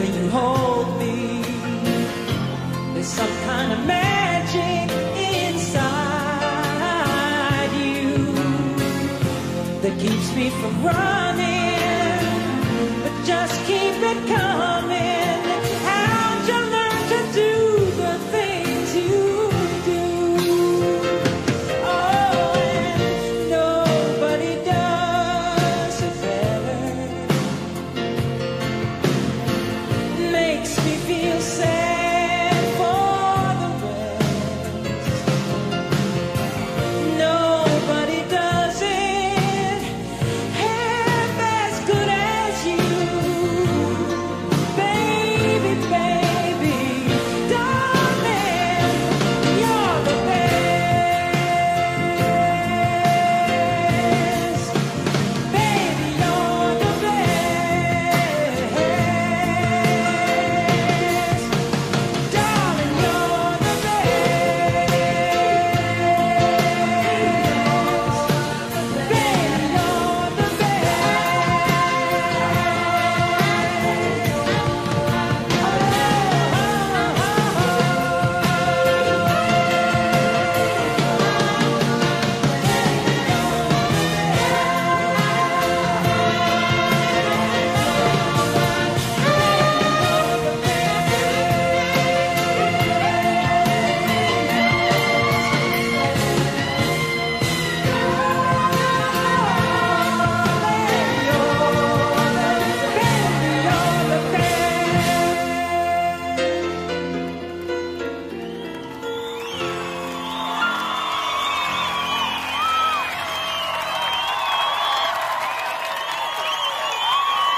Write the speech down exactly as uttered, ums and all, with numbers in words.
where you hold me. There's some kind of magic inside you that keeps me from running, but just keep it coming.